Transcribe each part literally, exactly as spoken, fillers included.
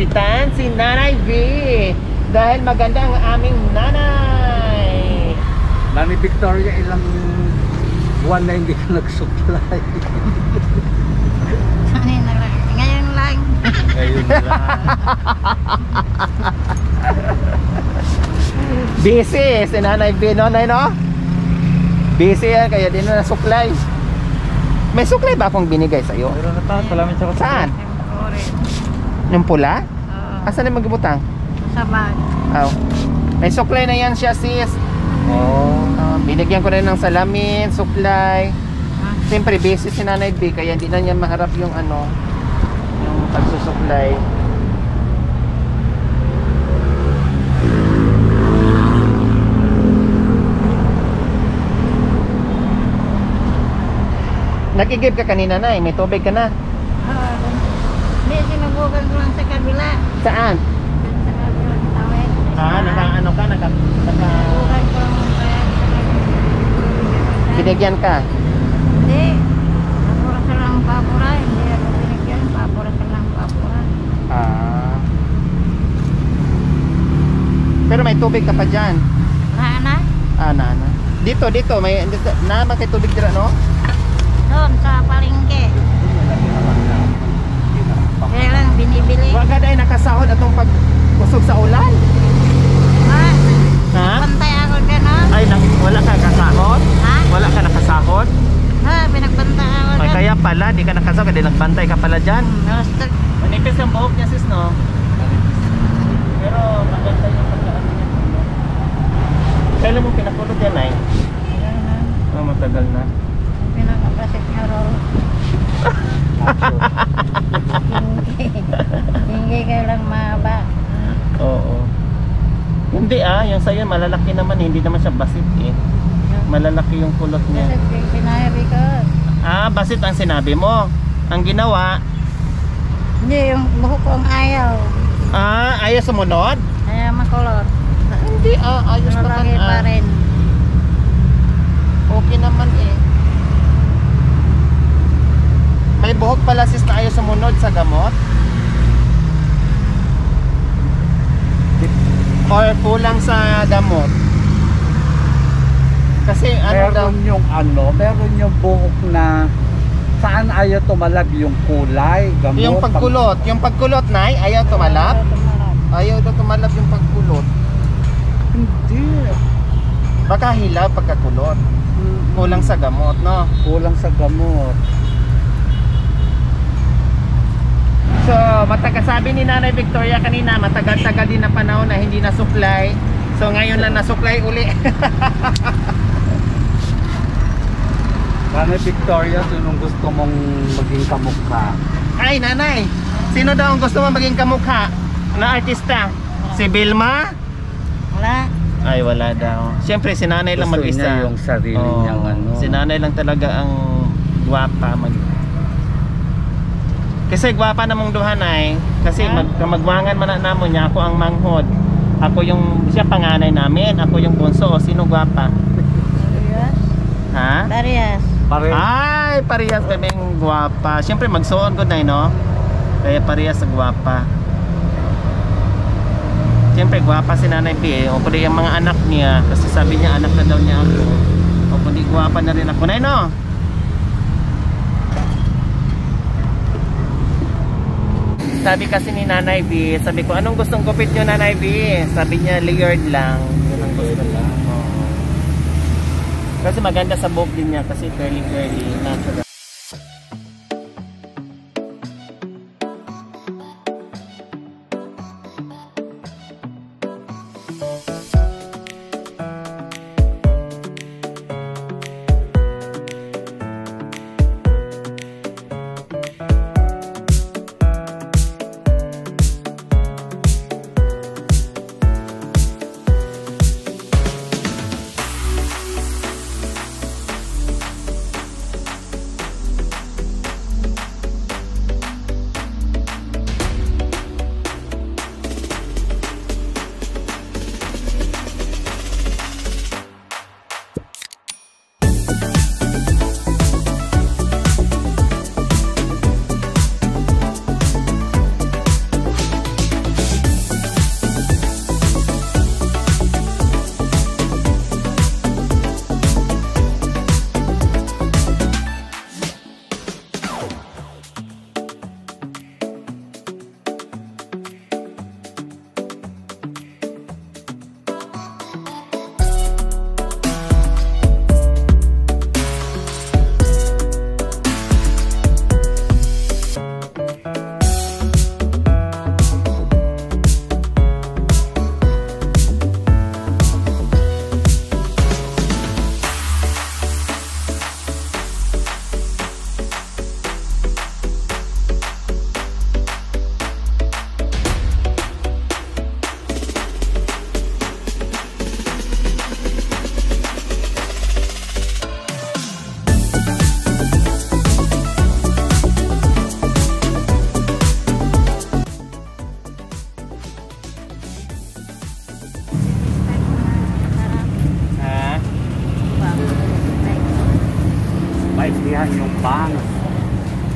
lapitan si Nanay V dahil maganda ang aming nanay. Nanay Victoria, ilang buwan na hindi ka nagsupply. Ngayon lang. Ngayon lang. Ngayon lang. Busy si Nanay V, no? Nay, no? Busy yan, kaya din na nasupply. May suklay ba akong binigay sa'yo? Meron na tayo, salamin siya ko. Saan? Yung pula? Oo. Asan yung mag-ibutang? Sa bag. Oo. May suklay na yan siya, sis. Oo. Binigyan ko na ng salamin, suklay. Siyempre, busy si Nanay B, kaya hindi na niya maharap yung ano, yung pagsusuklay. Nakigib ka kanina na eh, may tubig ka na. Oo. May sinubukan ko lang sa kabila. Saan? Sa kabilang tawid. Ah, nakaano ka? Naka... Sinubukan ko lang sa kabila. Binigyan ka? Hindi. Papura ka lang papura. Hindi ako binigyan. Papura ka lang papura. Ah. Pero may tubig ka pa dyan. Naana? Ah, naana. Dito, dito. May... Naman kay tubig dira, no? Doon sa palengke. Kaya lang binibili. Huwag ka dahil nakasahod atong pag-usog sa ulan. Ha? Ha? Pantay ako dyan, ha? Ay, wala ka nakasahod? Ha? Wala ka nakasahod? Ha, pinagbantay ako dyan. Ay, kaya pala, di ka nakasahod, kaya nagbantay ka pala dyan. Manipis ang buhok niya, sis, no? Pero maganda yung pagkaan niya. Kailan mo pinakulog yan, ay? Matagal na. Oh, matagal na. Pinakabasit niya raw. Hindi kayo lang mahaba. Oo. Hindi ah, yung sa'yo malalaki naman eh. Hindi naman siya basit eh. Malalaki yung kulot niya. Basit sinabi ko. Ah, basit ang sinabi mo. Ang ginawa? Hindi, yung buhok ko ang ayaw. Ah, ayaw sumunod? Ayaw makulot. Hindi ah, ayos ka pa. Malaki pa rin. Okay naman eh. May buhok pala sis na ayaw sumunod sa gamot? Or kulang sa gamot? Kasi ano daw? Meron yung ano, meron yung buhok na saan ayaw tumalag yung kulay, gamot? Yung pagkulot, pag yung pagkulot nay, ayaw tumalab? Ayaw daw tumalab yung pagkulot? Hindi. Baka hila pagkakulot? Kulang sa gamot, no? Kulang sa gamot. So, matagasabi ni Nanay Victoria kanina, matagal-tagal din na panahon na hindi nasuklay. So, ngayon lang nasuklay uli. Nanay Victoria, sinong gusto mong maging kamukha? Ay, nanay! Sino daw ang gusto mong maging kamukha? Na artista? Si Vilma? Wala. Ay, wala daw. Siyempre, si nanay lang mag-isa. Gusto niya yung sarili oh, niyang ano. Si nanay lang talaga ang guwapa mag- Kasi gwapa namang duhanay, kasi mag, magwangan man namo niya, ako ang manghod. Ako yung, siya panganay namin, ako yung bunso, o sino gwapa? Parehas? Ha? Parehas. Ay, parehas kaming gwapa. Siyempre magsuon ko na, no? Kaya parehas sa gwapa. Siyempre gwapa si Nanay P, o kundi yung mga anak niya, kasi sabi niya anak na daw niya ako. O kundi gwapa na rin ako na, no? Sabi kasi ni Nanay B, sabi ko, anong gustong gupit nyo Nanay B? Sabi niya, layered lang. Yun ang gusto lang. Oo. Kasi maganda sa buhok din niya kasi curly-curly, natural. naiksihan yung bangs.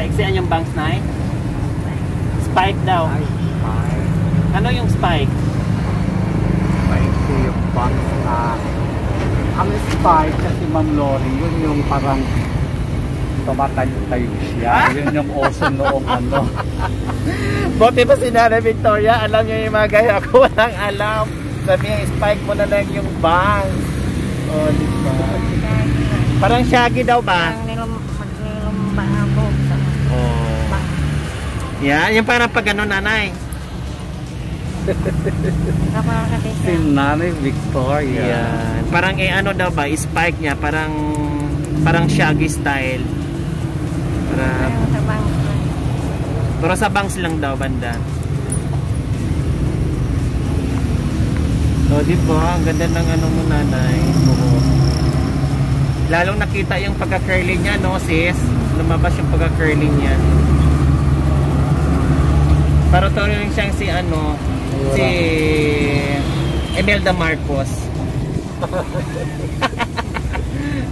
Naiksihan yung bangs, Nay? Spike daw. Ay, spike. Ano yung spike? Spike yung bangs na... Ang spike kasi Ma'am Lori, yun yung parang tumatayog siya. Yun yung oso noong ano. Buti pa si Nanay Victoria, alam niyo yung mga gaya. Ako walang alam. Sabi niya, spike mo na lang yung bangs. Oh, di ba? Parang shaggy daw ba? Parang nilumba ako. Oh. Yan, yung parang pag ano, Nanay. Si Nanay Victoria. Yan. Parang eh, ano daw ba, spike niya. Parang, parang shaggy style. Parang, pero sa bangs lang daw, banda. So, di ba? Ang ganda ng ano mo, Nanay. Oo. Lalong nakita yung pagka-curly niya, no, sis? Lumabas yung pagka-curly niya. Pero to rin siyang si, ano, si Imelda Marcos.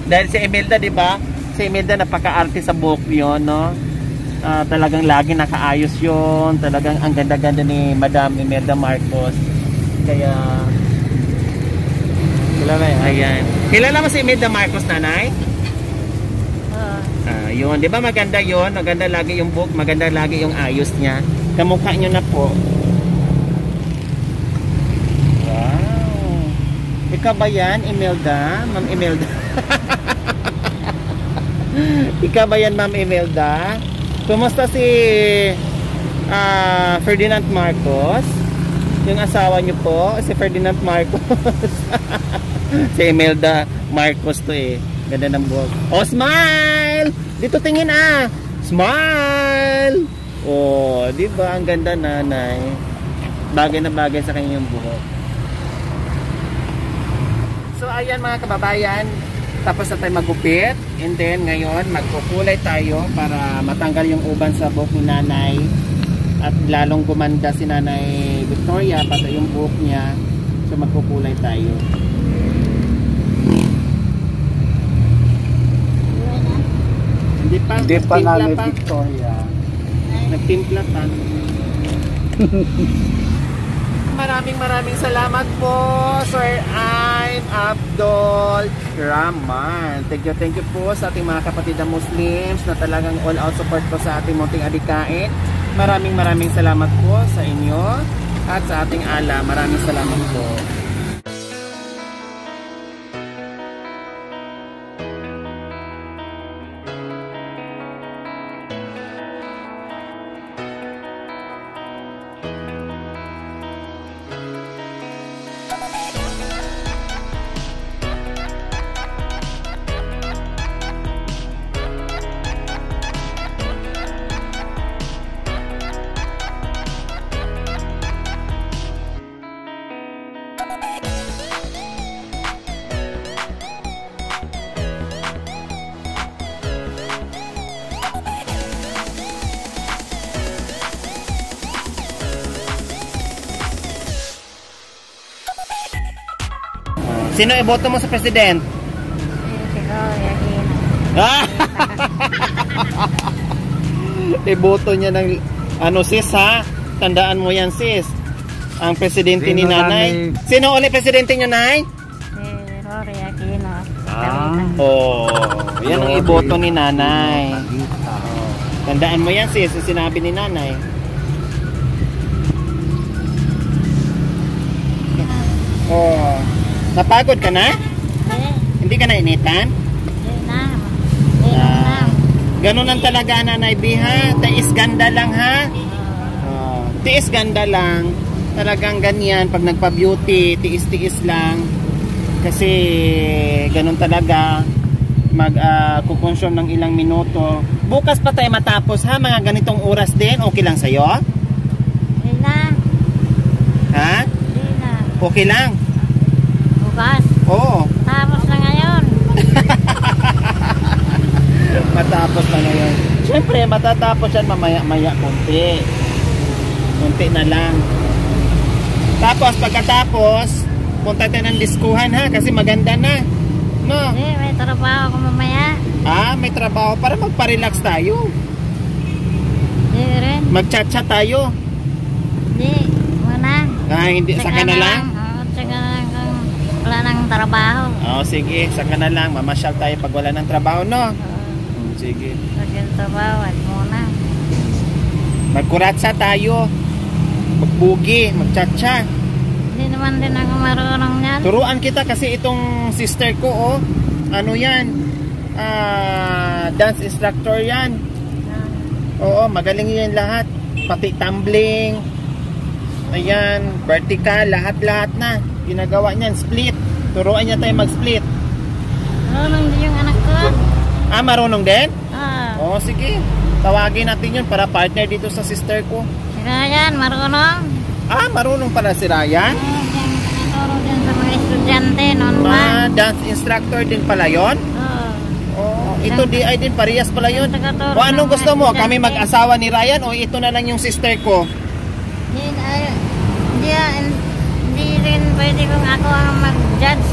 Dahil si Imelda, di ba? Si Imelda, napaka-arte sa buhok yun, no? Uh, talagang lagi nakaayos yun. Talagang ang ganda-ganda ni Madam Imelda Marcos. Kaya kilala yan. Ayan. Kilala mo si Imelda Marcos, Nanay? Uh, ah, yun. Di ba maganda yun? Maganda lagi yung book. Maganda lagi yung ayos niya. Kamukha nyo na po. Wow. Ikaw ba yan, Imelda? Ma'am Imelda? Ikaw ba yan, Ma'am Imelda? Kumusta si uh, Ferdinand Marcos? Yung asawa niyo po, si Ferdinand Marcos. Si Imelda Marcos to eh. Ganda ng buhok. Oh, smile! Dito tingin ah! Smile! Oh, di ba? Ang ganda, Nanay. Bagay na bagay sa kanya yung buhok. So, ayan mga kababayan. Tapos na tayo magupit, and then ngayon magkukulay tayo para matanggal yung uban sa buhok ni Nanay at lalong gumanda si Nanay Victoria pati yung buhok niya. So magkukulay tayo. Hindi pa, Hindi pa Nanay pa. Victoria nagtimpla pa. Maraming maraming salamat po, Sir I'm Abdul Rahman. Thank you, thank you po sa ating mga kapatid na Muslims na talagang all out support po sa ating munting adikain. Maraming maraming salamat po sa inyo at sa ating ala. Maraming salamat po. Sino iboto mo sa president? Iboto niya ng ano, sis, ha? Tandaan mo yan, sis. Ang presidente ni Nanay. Sino ulit presidente niyo, Nay? Si Lorry Aquino Talita. Oh, yan ang iboto ni Nanay. Tandaan mo yan, sis. Sinabi ni Nanay. Oh. Napagod ka na? Eh. Hindi ka nainitan? Hindi na. Hindi na. Ganun ang talaga, Nanay B, ha? Tiis ganda lang, ha? Oh. Tiis ganda lang. Talagang ganyan. Pag nagpa-beauty, tiis-tiis lang. Kasi ganun talaga. Mag-kukonsume uh, ng ilang minuto. Bukas pa tayo matapos, ha? Mga ganitong oras din. Okay lang sa'yo? Hindi na. Ha? Hindi na. Okay lang? Bukas. Oo. Matapos na ngayon. Matapos na ngayon. Siyempre, matatapos yan mamaya-maya konti. Konti na lang. Tapos, pagkatapos, punta tayo ng diskuhan, ha? Kasi maganda na. na. Hindi, may trabaho ako mamaya. Ah, may trabaho para magpa-relax tayo. Hindi rin. Mag-chat-chat tayo. Hindi, muna. Ah, hindi, saka na lang? Oo, saka na lang kung wala ng trabaho. Oo, sige, saka na lang. Mamasyal tayo pag wala ng trabaho, no? Oo. Sige. Saka yung trabaho, at muna. Magkuratsa tayo. Magbugi, mag-chat-chat. Hindi naman din ako marunong yan. Turuan kita kasi itong sister ko, oh. Ano yan? Ah, dance instructor yan. Oo, magaling yan lahat. Pati tumbling. Ayan, vertical, lahat-lahat na. Ginagawa niyan, split. Turuan niya tayo mag-split. Marunong din yung anak ko. Ah, marunong din? Oo. Oo, sige. Tawagin natin yun para partner dito sa sister ko. Sira yan, marunong. Ah, marunong pala si Ryan? Oo, siyang tinuturo din sa mga estudyante noon ba? Ah, dance instructor din pala yun? Oo. Oo, ito D I din, parehas pala yun. O anong gusto mo? Kami mag-asawa ni Ryan o ito na lang yung sister ko? Hindi rin pwede kung ako ang mag-judge.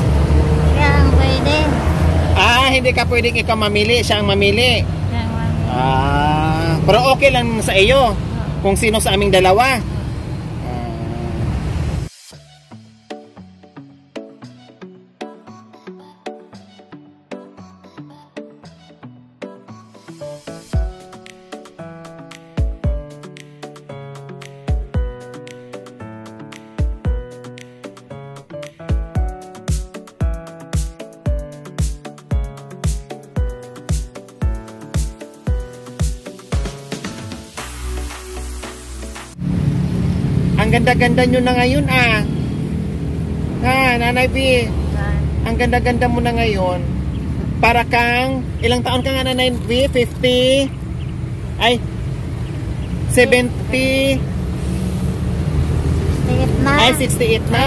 Siya ang pwede. Ah, hindi ka pwede ikaw mamili, siya ang mamili. Siya ang mamili. Ah, pero okay lang sa iyo kung sino sa aming dalawa. Ang ganda-ganda nyo na ngayon, ah. Ah, Nanay B. Ang ganda-ganda mo na ngayon. Para kang, ilang taon ka nga, Nanay B? fifty? Ay, seventy? sixty-eight na. Ay, sixty-eight na.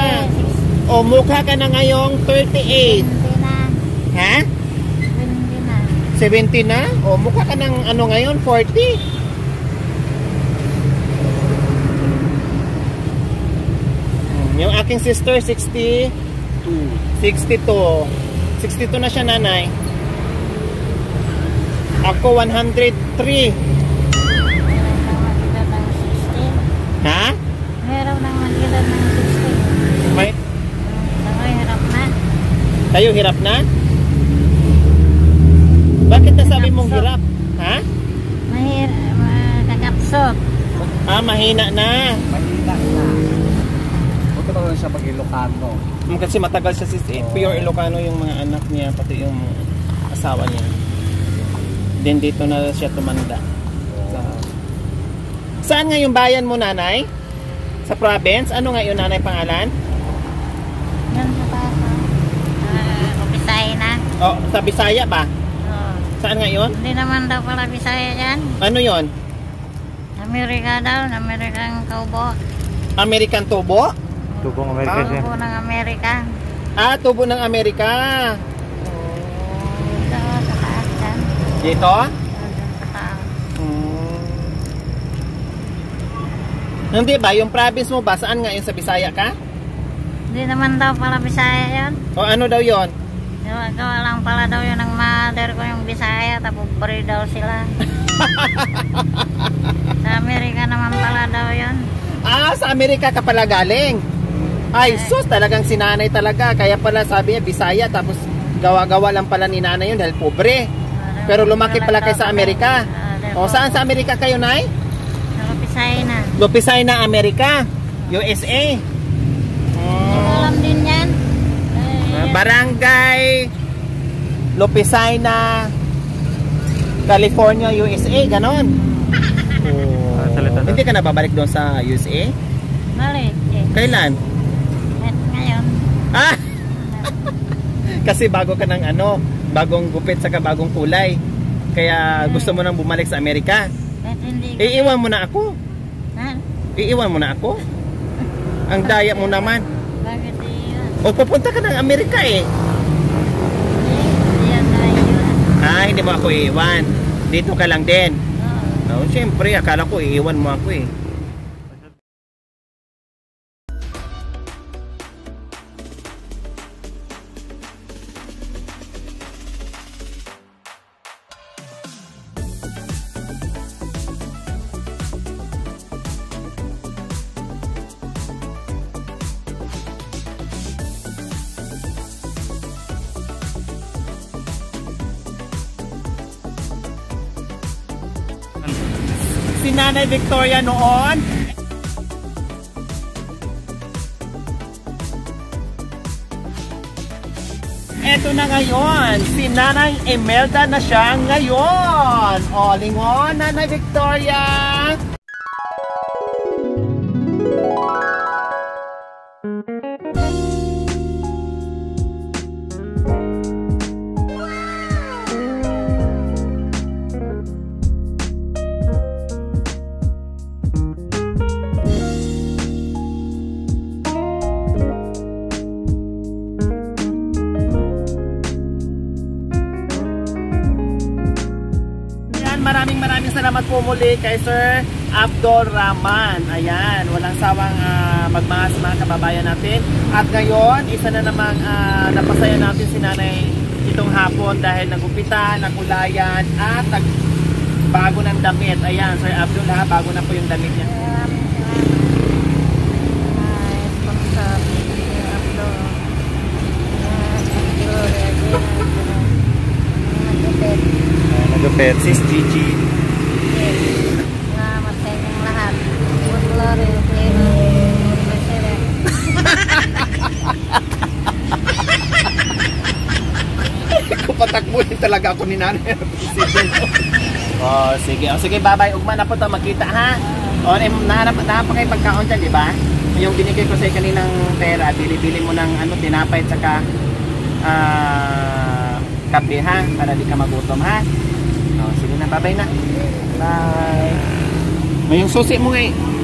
O, mukha ka na ngayong thirty-eight. seventy na. Ha? seventy na. seventy na? O, mukha ka ng ano ngayon, forty? Yung aking sister, sixty-two. sixty-two. sixty-two na siya, nanay. Ako, one hundred three. Ha? Hirap ng magkita ng sixty. May? Tayo, hirap na. Tayo, hirap na? Bakit nasabi mong hirap? Ha? Mahirap. Kakapsot. Ah, mahina na. Mahina na. Matagal siya pag Ilocano. Kasi matagal siya si pure Ilocano yung mga anak niya, pati yung asawa niya. Then dito na siya tumanda. So, saan nga yung bayan mo, nanay? Sa province? Ano nga yung nanay pangalan? Yan sa Pasay. Uh, Bisaya na. Oh, sa Bisaya ba? Oo. Saan nga yun? Hindi naman daw pala Bisaya yan. Ano yun? Amerika daw. Amerikang tubo. American tubo? Tubong Amerika siya. Tubo ng Amerika. Ah, tubo ng Amerika. Dito, sa taas dyan. Dito? Dito, sa taas. Hmm. Hindi ba? Yung province mo ba? Saan nga yun? Sa Bisaya ka? Hindi naman daw pala Bisaya yun. O ano daw yun? Gawa lang pala daw yun ang mother ko yung Bisaya. Tapos bari daw sila. Sa Amerika naman pala daw yun. Ah, sa Amerika ka pala galing. Ay, sus, talagang sinanay talaga. Kaya pala sabi niya, Bisaya. Tapos gawa-gawa lang pala ni nanay yun dahil pobre. Pero lumaki pala kayo sa Amerika. O, saan sa Amerika kayo, Nay? Sa Lopisay na. Lopisay na, Amerika. U S A. Alam din yan. Barangay Lopisay na, California, U S A. Ganon. Hindi ka na babalik doon sa U S A? Balik. Kailan? Ah! Kasi bago ka ng ano, bagong gupit saka bagong kulay. Kaya gusto mo nang bumalik sa Amerika. Iiwan mo na ako. Ha? Iiwan mo na ako. Ang daya mo naman. Bakit iiwan? O pupunta ka ng Amerika eh. Hindi ako iiwan. Ah, hindi mo ako iiwan. Dito ka lang din. Oo. Siyempre, akala ko iiwan mo ako eh. si Nanay Victoria noon. Eto na ngayon, si Nanay Imelda na siya ngayon. O, lingon, Nanay Victoria! Maraming maraming salamat po muli kay Sir Abdul Rahman. Ayan, walang sawang uh, magmahal sa mga kababayan natin. At ngayon, isa na namang uh, napasaya natin si Nanay itong hapon dahil nagupitan, nagulayan, at bago ng damit. Ayan, Sir Abdul, ha, bago na po yung damit niya. Nagupit, sis Gigi. Salamat sa inyong lahat. Good Lorry Aquino Talita. Kupatakbuhin talaga ako ni Nanay. Oh, sige. Oh, sige, babay. Ugma na po ito. Magkita, ha? Oh, nahanap pa kayo pagkaon dyan, di ba? Yung binigay ko sa'yo kaninang pera, bili-bili mo ng ano, tinapay at saka ah, kape, ha? Para di ka magutom, ha? Oh, sige na, babay na. Bye. May yung susi mo ngayon.